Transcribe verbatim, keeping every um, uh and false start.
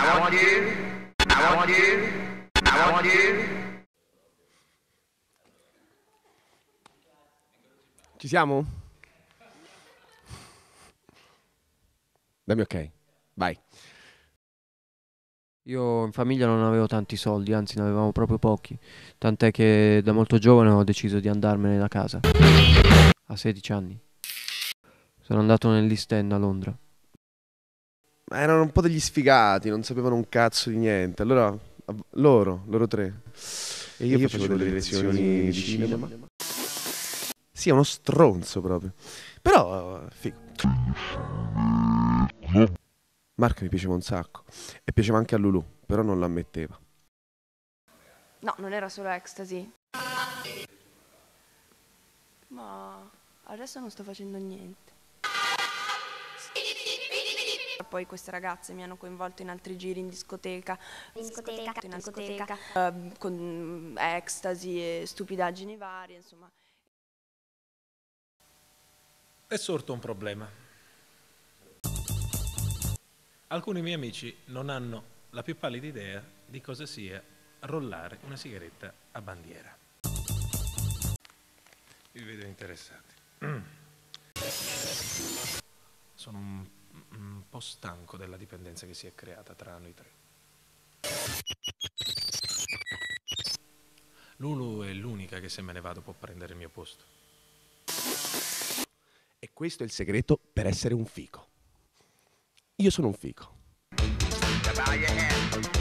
I want you. I want you. I want you. Ci siamo? Dammi ok. Vai. Io in famiglia non avevo tanti soldi, anzi ne avevamo proprio pochi, tant'è che da molto giovane ho deciso di andarmene da casa. A sedici anni. Sono andato nell'East End a Londra. Ma erano un po' degli sfigati, non sapevano un cazzo di niente. Allora, loro, loro tre. E io, e io facevo, facevo delle lezioni di cinema. cinema. Sì, è uno stronzo proprio. Però, figo. Marco mi piaceva un sacco e piaceva anche a Lulu, però non l'ammetteva. No, non era solo ecstasy. Ma adesso non sto facendo niente. Poi queste ragazze mi hanno coinvolto in altri giri in discoteca, in discoteca, in discoteca, uh, con ecstasy e stupidaggini varie, insomma. È sorto un problema. Alcuni miei amici non hanno la più pallida idea di cosa sia rollare una sigaretta a bandiera. Vi vedo interessati. Mm. Sono un, un po' stanco della dipendenza che si è creata tra noi tre. Lulu è l'unica che se me ne vado può prendere il mio posto. E questo è il segreto per essere un fico. Io sono un fico.